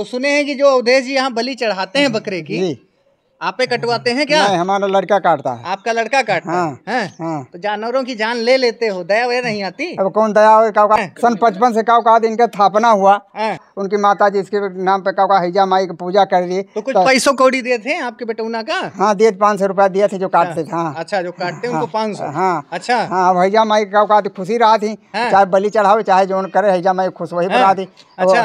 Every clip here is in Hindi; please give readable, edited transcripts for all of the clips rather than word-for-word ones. तो सुने हैं कि जो अवधेश जी यहाँ बलि चढ़ाते हैं बकरे की, आप पे कटवाते हैं क्या? हमारा लड़का काटता है। आपका लड़का काटता है? हाँ। तो जानवरों की जान ले लेते हो, दया वह नहीं आती? अब कौन दया, सन 55 से काव का इनका स्थापना हुआ, उनकी माता जी इसके नाम पे काव हैजा माई की पूजा कर रही। तो कुछ पैसों कौड़ी दिए थे आपके बेटौना का? हाँ दिए, 500 रुपया दिए थे जो काटते थे। अच्छा, जो काटते उनको 500? हाँ। अच्छा, अब हैजा माई का खुशी रहा थी, चाहे बलि चढ़ाओ चाहे जो करे, हैजा माई खुश वही बना दी। अच्छा,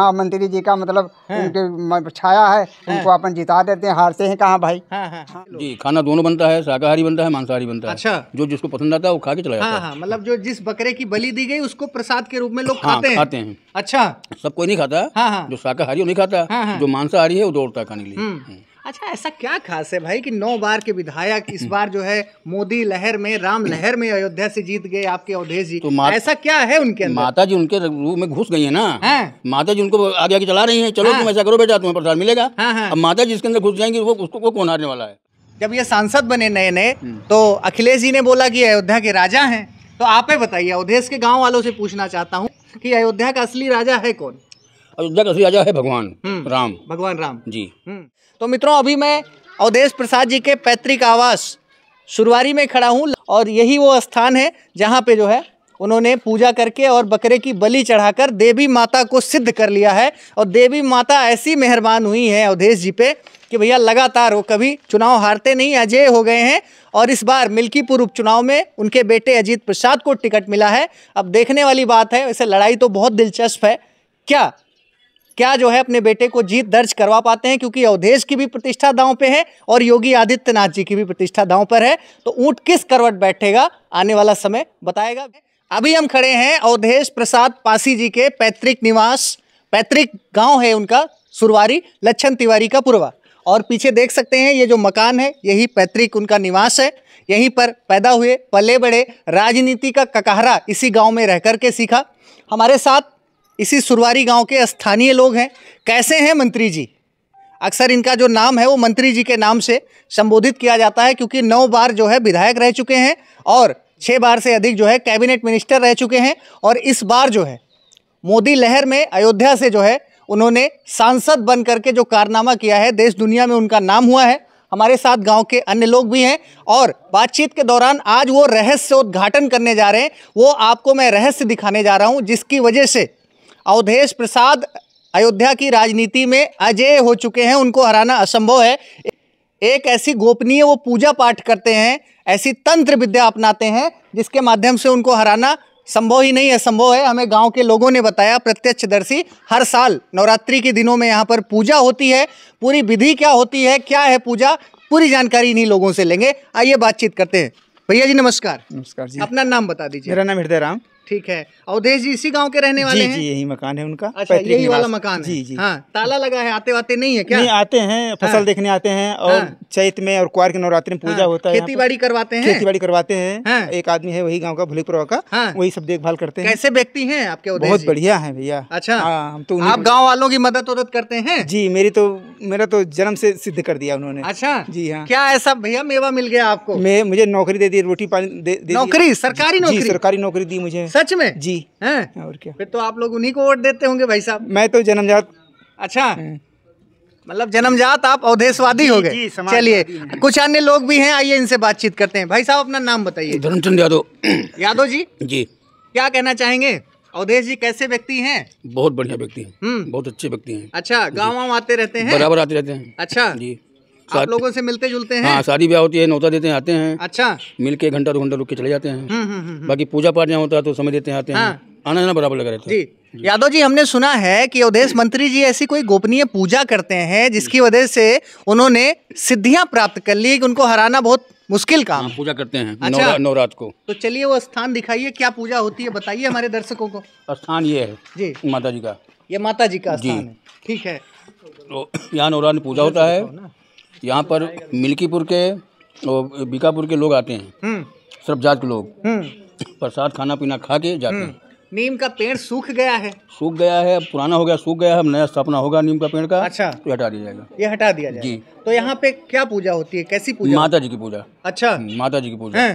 हाँ मंत्री जी का मतलब उनके छाया है, उनको अपन जिता देते हैं, हारते हैं कहाँ भाई। हाँ, हाँ। जी खाना दोनों बनता है, शाकाहारी बनता है, मांसाहारी बनता है। अच्छा, जो जिसको पसंद आता है वो खा के चला जाता है। हाँ, मतलब जो जिस बकरे की बलि दी गई उसको प्रसाद के रूप में लोग खाते हैं। अच्छा, सब कोई नहीं खाता। हाँ, जो शाकाहारी वो नहीं खाता। हाँ, जो मांसाहारी है वो दौड़ता है खाने के लिए। अच्छा, ऐसा क्या खास है भाई कि 9 बार के विधायक इस बार जो है मोदी लहर में, राम लहर में अयोध्या से जीत गए आपके अवधेश जी? तो ऐसा क्या है उनके अंदर? माता जी उनके रूप में घुस गई है ना। हाँ। माता जी उनको आगे आगे चला रही हैं, चलो तुम ऐसा करो बेटा तुम्हें प्रसाद मिलेगा। हाँ। अब माता जी इसके अंदर घुस जाएंगे, वो उसको कौन हारने वाला है? जब ये सांसद बने नए नए तो अखिलेश जी ने बोला कि अयोध्या के राजा है, तो आप ही बताइए, अवधेश के गाँव वालों से पूछना चाहता हूँ कि अयोध्या का असली राजा है कौन? अयोध्या का असली राजा है भगवान राम। भगवान राम जी। तो मित्रों, अभी मैं अवधेश प्रसाद जी के पैतृक आवास सुरवारी में खड़ा हूँ और यही वो स्थान है जहाँ पे जो है उन्होंने पूजा करके और बकरे की बलि चढ़ाकर देवी माता को सिद्ध कर लिया है। और देवी माता ऐसी मेहरबान हुई है अवधेश जी पे कि भैया लगातार वो कभी चुनाव हारते नहीं, अजय हो गए हैं। और इस बार मिल्कीपुर उपचुनाव में उनके बेटे अजीत प्रसाद को टिकट मिला है। अब देखने वाली बात है, वैसे लड़ाई तो बहुत दिलचस्प है, क्या जो है अपने बेटे को जीत दर्ज करवा पाते हैं, क्योंकि अवधेश की भी प्रतिष्ठा दांव पे है और योगी आदित्यनाथ जी की भी प्रतिष्ठा दांव पर है। तो ऊंट किस करवट बैठेगा, आने वाला समय बताएगा। अभी हम खड़े हैं अवधेश प्रसाद पासी जी के पैतृक निवास, पैतृक गांव है उनका सुरवारी, लक्ष्मण तिवारी का पुरवा। और पीछे देख सकते हैं ये जो मकान है यही पैतृक उनका निवास है। यहीं पर पैदा हुए, पले बड़े, राजनीति का ककहरा इसी गाँव में रह करके सीखा। हमारे साथ इसी सुरवारी गांव के स्थानीय लोग हैं। कैसे हैं मंत्री जी? अक्सर इनका जो नाम है वो मंत्री जी के नाम से संबोधित किया जाता है, क्योंकि 9 बार जो है विधायक रह चुके हैं और 6 बार से अधिक जो है कैबिनेट मिनिस्टर रह चुके हैं। और इस बार जो है मोदी लहर में अयोध्या से जो है उन्होंने सांसद बन करके जो कारनामा किया है, देश दुनिया में उनका नाम हुआ है। हमारे साथ गांव के अन्य लोग भी हैं और बातचीत के दौरान आज वो रहस्योद्घाटन करने जा रहे हैं। वो आपको मैं रहस्य दिखाने जा रहा हूँ जिसकी वजह से अवधेश प्रसाद अयोध्या की राजनीति में अजय हो चुके हैं, उनको हराना असंभव है। एक ऐसी गोपनीय वो पूजा पाठ करते हैं, ऐसी तंत्र विद्या अपनाते हैं जिसके माध्यम से उनको हराना संभव ही नहीं है, संभव है। हमें गांव के लोगों ने बताया, प्रत्यक्षदर्शी। हर साल नवरात्रि के दिनों में यहाँ पर पूजा होती है। पूरी विधि क्या होती है, क्या है पूजा, पूरी जानकारी इन्हीं लोगों से लेंगे। आइए बातचीत करते हैं। भैया जी नमस्कार। नमस्कार जी। अपना नाम बता दीजिए। मेरा नाम हृदय राम। ठीक है, अवधेश जी इसी गांव के रहने वाले हैं? जी, यही मकान है उनका। अच्छा, यही वाला मकान है। जी जी। हाँ, ताला लगा है, आते वाते नहीं है क्या? नहीं, आते हैं, फसल देखने आते हैं और चैत में और कुआर के नवरात्रि में पूजा होता है। खेतीबाड़ी करवाते हैं? खेतीबाड़ी करवाते हैं। एक आदमी है वही गाँव का, भोलेपुर का, वही सब देखभाल करते हैं। कैसे व्यक्ति है आपके? बहुत बढ़िया है भैया। अच्छा, हम तो आप गाँव वालों की मदद उदद करते हैं? जी, मेरा तो जन्म से सिद्ध कर दिया उन्होंने। अच्छा जी हाँ। क्या ऐसा भैया मेवा मिल गया आपको? मुझे नौकरी दे दी, रोटी पानी। नौकरी सरकारी? नौकरी सरकारी नौकरी दी मुझे। सच में? जी। हैं? और क्या, फिर तो आप लोग उन्हीं को वोट देते होंगे भाई साहब। मैं तो जन्मजात। अच्छा, मतलब जन्मजात आप अवधेशवादी हो गए। चलिए, कुछ अन्य लोग भी हैं, आइए इनसे बातचीत करते हैं। भाई साहब अपना नाम बताइए। धर्मचंद यादव। यादव जी। जी, क्या कहना चाहेंगे, अवधेश जी कैसे व्यक्ति हैं? बहुत बढ़िया व्यक्ति हैं, बहुत अच्छे व्यक्ति हैं। अच्छा, गाँव आते रहते हैं? बराबर आते रहते हैं। अच्छा जी, आप लोगों से मिलते जुलते हैं? हाँ, शादी ब्याह होती है, नौता देते हैं, आते हैं। अच्छा, मिलके घंटा 2 घंटा रुक के चले जाते हैं। बाकी पूजा पाठ यहाँ होता है तो समय देते हैं, आते हैं। हाँ। आना जाना बराबर लगा रहता है। जी, यादव जी हमने सुना है कि अवधेश मंत्री जी ऐसी कोई गोपनीय पूजा करते हैं जिसकी वजह से उन्होंने सिद्धियां प्राप्त कर ली, कि उनको हराना बहुत मुश्किल काम। पूजा करते हैं। अच्छा, नवरात्र को। तो चलिए वो स्थान दिखाइए, क्या पूजा होती है बताइए हमारे दर्शकों को। स्थान ये है जी, माता जी का। ये माता जी का स्थान है, ठीक है। यहाँ नवरात्र पूजा होता है। यहाँ पर मिल्कीपुर के और बीकापुर के लोग आते हैं, सब जात के लोग प्रसाद खाना पीना खा के जाते हैं। नीम का पेड़ सूख गया है, सूख गया है, पुराना हो गया, सूख गया है, नया स्थापना होगा नीम का पेड़ का। अच्छा, तो हटा दिया जाएगा, ये हटा दिया जाएगा जी। तो यहाँ पे क्या पूजा होती है, कैसी पूजा? माता जी की पूजा। अच्छा, माता जी की पूजा।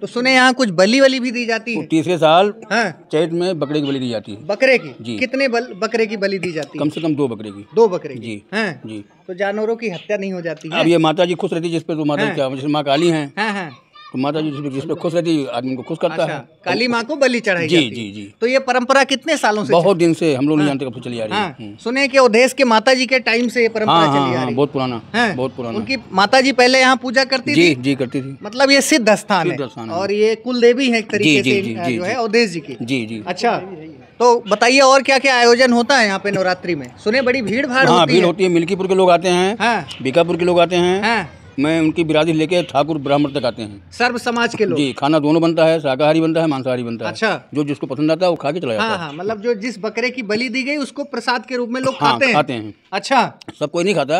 तो सुने यहाँ कुछ बलि वली भी दी जाती है। तीसरे साल चैत में बकरे की बलि दी जाती है। बकरे की जी? कितने बकरे की बलि दी जाती है? कम से कम 2 बकरे की। 2 बकरे की जी जी। तो जानवरों की हत्या नहीं हो जाती है। अब ये माता जी खुश रहती है जिसपे, तो माता क्या, जैसे माँ काली है तो माता जी जिसपे खुश रहती है, आदमी को खुश करता है। काली माँ को बलि चढ़ाई जी जी जी। तो ये परंपरा कितने सालों से? बहुत दिन से, हम लोग नहीं जानते कब से चली आ रही है। सुने कि अवधेश के माता जी के टाइम से ये परंपरा चली आ रही है। बहुत पुराना, बहुत पुराना। उनकी माता जी पहले यहाँ पूजा करती थी जी, करती थी। मतलब ये सिद्ध स्थान है और ये कुल देवी है एक तरीके से, जो है अवधेश जी की जी जी। अच्छा, तो बताइए और क्या क्या आयोजन होता है यहाँ पे नवरात्रि में? सुने बड़ी भीड़ भाड़ होती है। मिल्कीपुर के लोग आते हैं, बीकापुर के लोग आते हैं, मैं उनकी बिरादरी लेके ठाकुर ब्राह्मण तक आते हैं, सर्व समाज के लोग जी। खाना दोनों बनता है, शाकाहारी बनता है, मांसाहारी बनता है। अच्छा, जो जिसको पसंद आता है वो खा के चला जाता है। मतलब जो जिस बकरे की बलि दी गई उसको प्रसाद के रूप में लोग खाते हैं। अच्छा, सब कोई नहीं खाता।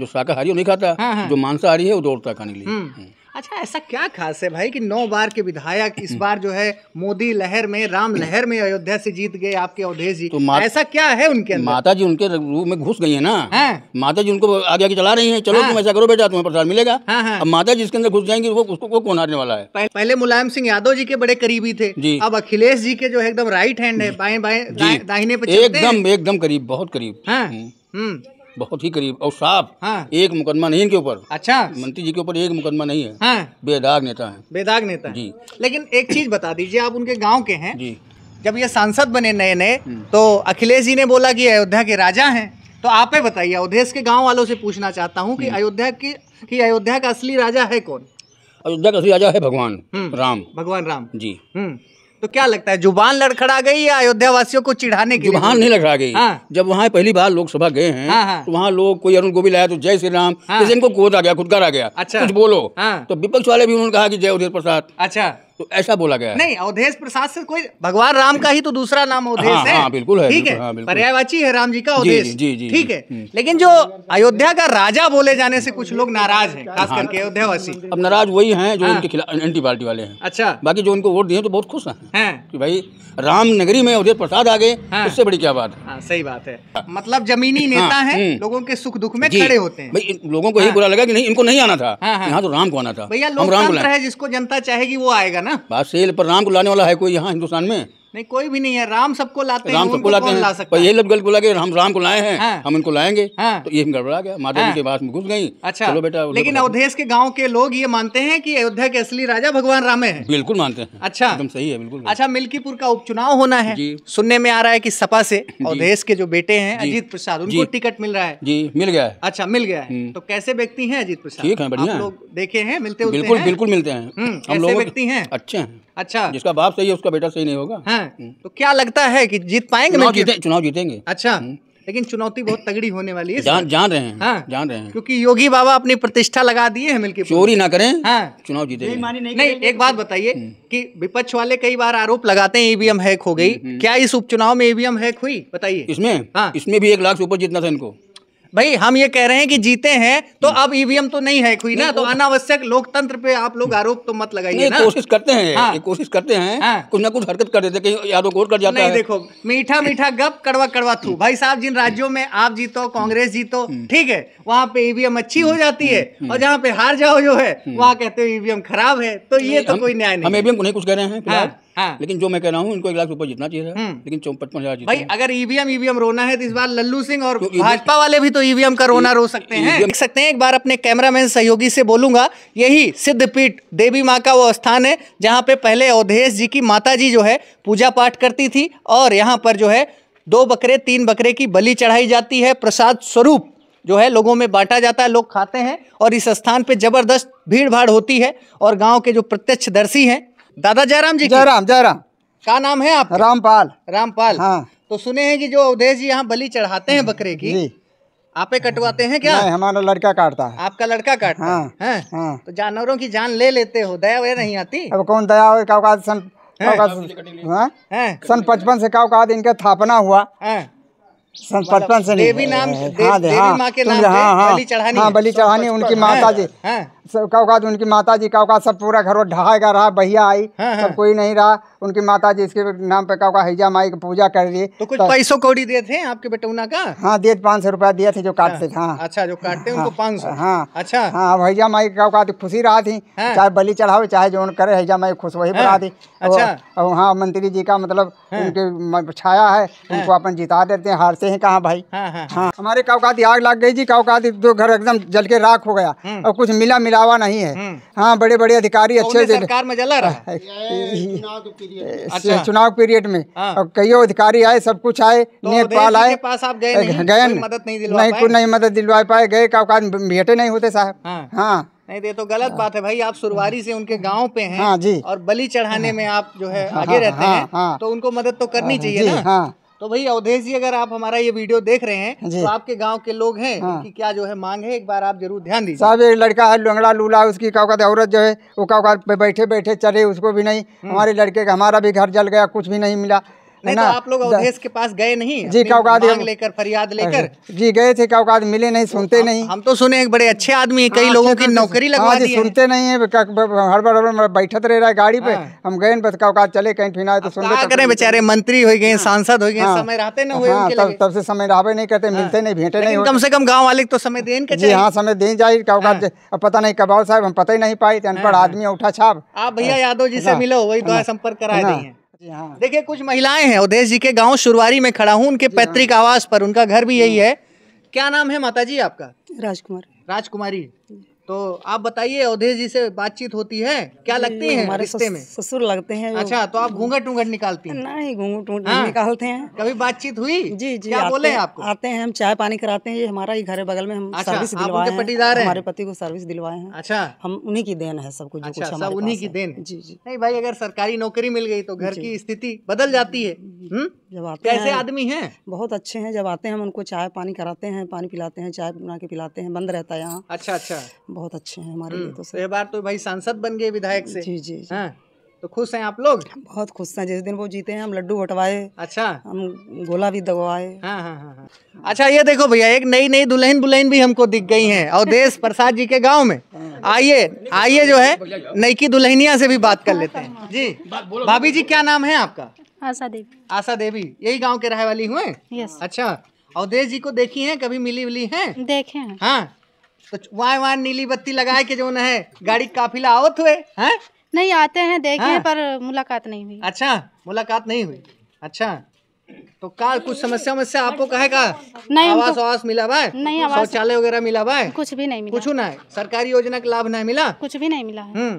जो शाकाहारी वो नहीं खाता, जो मांसाहारी है वो दौड़ता है खाने के लिए। अच्छा, ऐसा क्या खास है भाई कि 9 बार के विधायक इस बार जो है मोदी लहर में, राम लहर में अयोध्या से जीत गए आपके अवधेश जी? तो ऐसा क्या है उनके अंदर? माता जी उनके रूप में घुस गई है ना। माता जी उनको आगे आगे चला रही हैं, चलो तुम ऐसा करो बेटा, तुम्हें प्रसाद मिलेगा। अब माता जी इसके अंदर घुस जाएंगी, वो उसको कौन हारने वाला है? पहले मुलायम सिंह यादव जी के बड़े करीबी थे जी, अब अखिलेश जी के जो एकदम राइट हैंड है, बाएं बाएं दाहिने पे एकदम एकदम करीब, बहुत करीब, बहुत ही करीब और साफ। एक मुकदमा नहीं इनके ऊपर। अच्छा, मंत्री जी के ऊपर एक मुकदमा नहीं है। बेदाग नेता है, बेदाग नेता है जी। लेकिन एक चीज बता दीजिए, आप उनके गांव के हैं जी। जब ये सांसद बने नए नए तो अखिलेश जी ने बोला कि अयोध्या के राजा हैं, तो आप ही बताइए, अवधेश के गाँव वालों से पूछना चाहता हूँ कि अयोध्या का असली राजा है कौन? अयोध्या का असली राजा है भगवान राम, भगवान राम जी। तो क्या लगता है, जुबान लड़खड़ा गई या अयोध्या वासियों को चिढ़ाने के लिए? जुबान नहीं लड़खड़ा गई। जब वहाँ पहली बार लोकसभा गए हैं तो वहाँ लोग, कोई अरुण गोविल आया तो जय श्री राम, जैसे इनको कोद आ गया, खुदकार आ गया। अच्छा, कुछ बोलो तो विपक्ष वाले भी उन्होंने कहा कि जय अवधेश प्रसाद। अच्छा, तो ऐसा बोला गया। नहीं, अवधेश प्रसाद से कोई, भगवान राम का ही तो दूसरा नाम अवधेश है। बिल्कुल है, ठीक है, पर्यायवाची है राम जी का अवधेश, ठीक है। लेकिन जो अयोध्या का राजा बोले जाने से कुछ लोग नाराज हैं, खास करके अयोध्यावासी। अब नाराज वही हैं जो उनके खिलाफ एंटी पार्टी वाले हैं। अच्छा, बाकी जो उनको वोट दिए तो बहुत खुश हैं कि भाई राम नगरी में अवधेश प्रसाद आ गए, इससे बड़ी क्या बात है। सही बात है, मतलब जमीनी नेता है, लोगों के सुख दुख में खड़े होते हैं। भाई लोगों को यही बुरा लगा कि नहीं, इनको नहीं आना था यहाँ, तो राम को आना था। भैया लोकतंत्र है, जिसको जनता चाहेगी वो आएगा। बात सही है, पर राम को लाने वाला है कोई यहाँ हिंदुस्तान में? नहीं, कोई भी नहीं है। राम सबको लाते हैं, राम सबको लाते हैं। पर ये लोग गलत बोला कि हम राम को लाए हैं, हम इनको लाएंगे, तो ये गड़बड़ा गया, माता जी के पास में घुस गई। अच्छा, चलो बेटा। लेकिन अवधेश के गांव के लोग ये मानते हैं कि अयोध्या के असली राजा भगवान राम है। बिल्कुल मानते हैं। अच्छा, एकदम सही है, बिल्कुल। अच्छा, मिल्कीपुर का उपचुनाव होना है, सुनने में आ रहा है कि सपा से अवधेश के जो बेटे हैं अजीत प्रसाद, उनको टिकट मिल रहा है जी? मिल गया है। अच्छा, मिल गया है। तो कैसे व्यक्ति है अजीत प्रसाद? ठीक है, बढ़िया, लोग देखे हैं, मिलते हैं? बिल्कुल बिल्कुल मिलते हैं, हम लोग व्यक्ति हैं, अच्छे हैं। अच्छा, जिसका बाप सही है उसका बेटा सही नहीं होगा। तो क्या लगता है कि जीत पाएंगे? चुनाव जीतेंगे। अच्छा, लेकिन चुनौती बहुत तगड़ी होने वाली है, जान रहे हैं। जान रहे हैं, क्योंकि योगी बाबा अपनी प्रतिष्ठा लगा दिए हैं मिलके। चोरी ना करें, चुनाव जीतेंगे। नहीं, एक बात बताइए कि विपक्ष वाले कई बार आरोप लगाते हैं ईवीएम हैक हो गई, क्या इस उपचुनाव में ईवीएम हैक हुई? बताइए। इसमें भी 1 लाख से ऊपर जीतना था इनको। भाई हम ये कह रहे हैं कि जीते हैं तो अब ईवीएम तो नहीं हैक हुई ना, तो अनावश्यक लोकतंत्र पे आप लोग आरोप तो मत लगाइए ना। कोशिश करते हैं, कोशिश करते हैं, कुछ ना कुछ हरकत कर देते, कहीं यादों को कर जाता है। देखो, मीठा मीठा गप, कड़वा कड़वा थू। भाई साहब, जिन राज्यों में आप जीतो, कांग्रेस जीतो, ठीक है, वहाँ पे ईवीएम अच्छी हो जाती है, और जहाँ पे हार जाओ जो है वहाँ कहते हो ईवीएम खराब है, तो ये तो कोई न्याय नहीं। हम ईवीएम को नहीं कुछ कह रहे हैं, लेकिन जो मैं कह रहा हूँ इनको 1 लाख ऊपर जीतना चाहिए, लेकिन 55,000। भाई अगर ईवीएम रोना है तो इस बार लल्लू सिंह और भाजपा वाले भी तो ईवीएम का रोना रो सकते हैं, देख सकते हैं। एक बार अपने कैमरामैन सहयोगी से बोलूंगा, यही सिद्धपीठ देवी माँ का वो स्थान है जहाँ पे पहले अवधेश जी की माता जी जो है पूजा पाठ करती थी, और यहाँ पर जो है 2 बकरे 3 बकरे की बलि चढ़ाई जाती है, प्रसाद स्वरूप जो है लोगों में बांटा जाता है, लोग खाते हैं, और इस स्थान पे जबरदस्त भीड़ भाड़ होती है। और गाँव के जो प्रत्यक्षदर्शी हैं, दादा जयराम जी, जयराम क्या नाम है आप? रामपाल। रामपाल, हाँ। तो सुने हैं कि जो अवधेश जी यहाँ बलि चढ़ाते हैं बकरे की, आपे कटवाते हैं क्या? नहीं, हमारा लड़का काटता है। आपका लड़का काटता है। तो जानवरों की जान ले लेते हो, दया वया नहीं आती? अब कौन दया का सन 55 से काउकाद इनका स्थापना हुआ, सन 55 से देवी नाम देवी माँ के नाम पे बलि चढ़ानी, उनकी माता जी उनकी माता जी का सब पूरा घर ढहाएगा रहा, बहिया आई, सब कोई नहीं रहा, उनकी माता जी इसके नाम पे का हैजा माई की पूजा कर दी। तो कुछ पैसों कौड़ी दिए थे आपके बटौना का? हाँ दिए, 500 रुपया दिए थे जो काटते थे। हाँ अच्छा, जो काटते उनको 500। हाँ अच्छा, हाँ हैजा माई का खुशी रहा थी, चाहे बलि चढ़ाओ चाहे जो करे, हैजा माई खुश वही बना दी। अच्छा हाँ, मंत्री जी का मतलब उनके छाया है, उनको अपन जिता देते हैं, हारते हैं कहाँ भाई। हाँ हमारे काउकाती आग लग गई जी, काउकाती दो घर एकदम जल के राख हो गया और कुछ मिला मिलावा नहीं है। हाँ बड़े बड़े अधिकारी अच्छे सरकार में जला रहा है चुनाव पीरियड में, और कई अधिकारी आए, सब कुछ आए, नेपाल आए, गए नहीं मदद दिलवा पाए, गए काउकात भेंटे नहीं होते साहब। हाँ नहीं, ये तो गलत बात है भाई। आप सुरवारी से उनके गांव पे हैं। हाँ जी। और बलि चढ़ाने में आप जो है आगे रहते हैं, तो उनको मदद तो करनी चाहिए ना। तो भाई अवधेश जी, अगर आप हमारा ये वीडियो देख रहे हैं तो आपके गांव के लोग हैं, उनकी क्या जो है मांग है, एक बार आप जरूर ध्यान दीजिए साहब। एक लड़का है लंगड़ा लूला, उसकी काउकात औरत जो है वो काउकात पे बैठे बैठे चले, उसको भी नहीं, हमारे लड़के का हमारा भी घर जल गया, कुछ भी नहीं मिला। नहीं तो आप लोग अवधेश के पास गए नहीं जी, काउकात लेकर फरियाद लेकर? जी गए थे, काउकात मिले नहीं, सुनते नहीं। हम तो सुने एक बड़े अच्छे आदमी है, कई लोगों की नौकरी लगवा दी, सुनते नहीं है, हड़बड़ बैठत रह रहा है गाड़ी पे। हम गए बस, काउकात चले कहीं फिना तो सुनते करें, बेचारे मंत्री हो गए, सांसद हो गए, समय रहते ना हुए, तब से समय रहा नहीं करते, मिलते नहीं, भेंटे नहीं। कम से कम गाँव वाले तो समय दें जी। हाँ समय दें जाए काउकात, पता नहीं कबाव साहब, हम पता ही नहीं पाए, अनपढ़ आदमी उठा छाप। आप भैया यादव जी से मिलो, वही तो संपर्क करा रही है। हाँ। देखिए कुछ महिलाएं हैं, अवधेश जी के गांव सुरवारी में खड़ा हूँ, उनके पैतृक आवास पर, उनका घर भी यही है। क्या नाम है माता जी आपका? राजकुमारी। राजकुमारी, तो आप बताइए अवधेश जी से बातचीत होती है, क्या लगती है रिश्ते में? ससुर लगते हैं। अच्छा, तो आप घूंघट उंगट निकालती हैं? नहीं घूंघट उंगट निकालते हैं। कभी बातचीत हुई? जी जी। क्या बोले आपको? आते हैं, हम चाय पानी कराते हैं, ये हमारा ही घर है बगल में, हम सर्विस दिलवाए, पटीदार है, हमारे पति को सर्विस दिलवाए हैं। अच्छा, हम उन्हीं की देन है सब कुछ, उन्हीं की देन। जी जी। नहीं भाई, अगर सरकारी नौकरी मिल गई तो घर की स्थिति बदल जाती है। जब आते हैं कैसे आदमी है? बहुत अच्छे हैं, जब आते हैं हम उनको चाय पानी कराते हैं, पानी पिलाते हैं, चाय बना के पिलाते हैं, बंद रहता है यहाँ। अच्छा अच्छा, बहुत अच्छे हैं हमारे लिए। तो बार तो भाई सांसद बन गए विधायक से। जी जी, जी। हाँ। तो खुश हैं आप लोग? बहुत खुश हैं, जिस दिन वो जीते हैं हम लड्डू बटवाए। अच्छा, हम गोला भी दगवाए। हाँ, हाँ, हाँ, हाँ। अच्छा ये देखो भैया, एक नई नई दुल्हन बुल्हन भी हमको दिख गई हैं अवधेश प्रसाद जी के गांव में। आइए आइए, जो है नई की दुल्हनिया से भी बात कर लेते हैं। जी भाभी जी, क्या नाम है आपका? आशा देवी। आशा देवी, यही गाँव के रहने वाली हुए? अच्छा, अवधेश जी को देखी है कभी, मिली विली है? देखे हैं। हाँ, तो वहाँ नीली बत्ती लगाए के जो न है गाड़ी काफिला आवत हुए हैं? नहीं, आते हैं देखे हैं, पर मुलाकात नहीं हुई। अच्छा, मुलाकात नहीं हुई। अच्छा, तो का कुछ समस्या समस्या आपको कहे का? नहीं, आवास आवास मिला भाई? नहीं, शौचालय वगैरह मिला भाई? कुछ भी नहीं मिला, कुछ ना है, सरकारी योजना का लाभ नहीं मिला, कुछ भी नहीं मिला।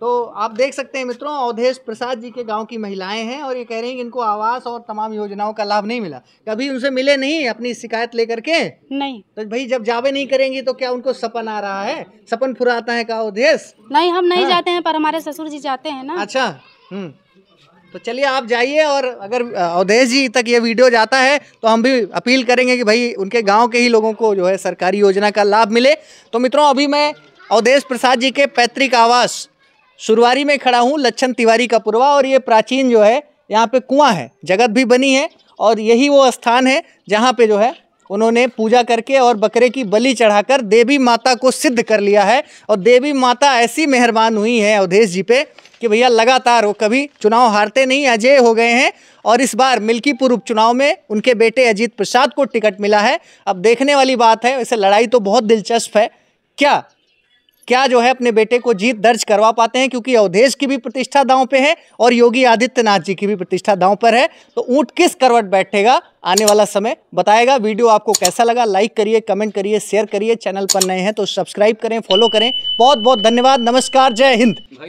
तो आप देख सकते हैं मित्रों, अवधेश प्रसाद जी के गांव की महिलाएं हैं और ये कह रही हैं कि इनको आवास और तमाम योजनाओं का लाभ नहीं मिला। कभी उनसे मिले नहीं अपनी शिकायत लेकर के? नहीं। तो भाई जब जावे नहीं करेंगी तो क्या उनको सपन आ रहा है, सपन फुराता है का अवधेश? नहीं, हम नहीं जाते हैं, पर हमारे ससुर जी जाते हैं ना। अच्छा, तो चलिए आप जाइए, और अगर अवधेश जी तक ये वीडियो जाता है तो हम भी अपील करेंगे कि भाई उनके गाँव के ही लोगों को जो है सरकारी योजना का लाभ मिले। तो मित्रों, अभी मैं अवधेश प्रसाद जी के पैतृक आवास सुरवारी में खड़ा हूँ, लक्ष्मण तिवारी का पुरवा, और ये प्राचीन जो है यहाँ पे कुआं है, जगत भी बनी है, और यही वो स्थान है जहाँ पे जो है उन्होंने पूजा करके और बकरे की बलि चढ़ाकर देवी माता को सिद्ध कर लिया है। और देवी माता ऐसी मेहरबान हुई है अवधेश जी पे कि भैया लगातार वो कभी चुनाव हारते नहीं, अजय हो गए हैं, और इस बार मिल्कीपुर उपचुनाव में उनके बेटे अजीत प्रसाद को टिकट मिला है। अब देखने वाली बात है, वैसे लड़ाई तो बहुत दिलचस्प है, क्या जो है अपने बेटे को जीत दर्ज करवा पाते हैं, क्योंकि अवधेश की भी प्रतिष्ठा दांव पे है और योगी आदित्यनाथ जी की भी प्रतिष्ठा दांव पर है। तो ऊंट किस करवट बैठेगा, आने वाला समय बताएगा। वीडियो आपको कैसा लगा, लाइक करिए, कमेंट करिए, शेयर करिए, चैनल पर नए हैं तो सब्सक्राइब करें, फॉलो करें। बहुत बहुत धन्यवाद, नमस्कार, जय हिंद।